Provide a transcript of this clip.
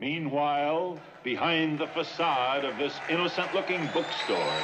Meanwhile, behind the facade of this innocent-looking bookstore,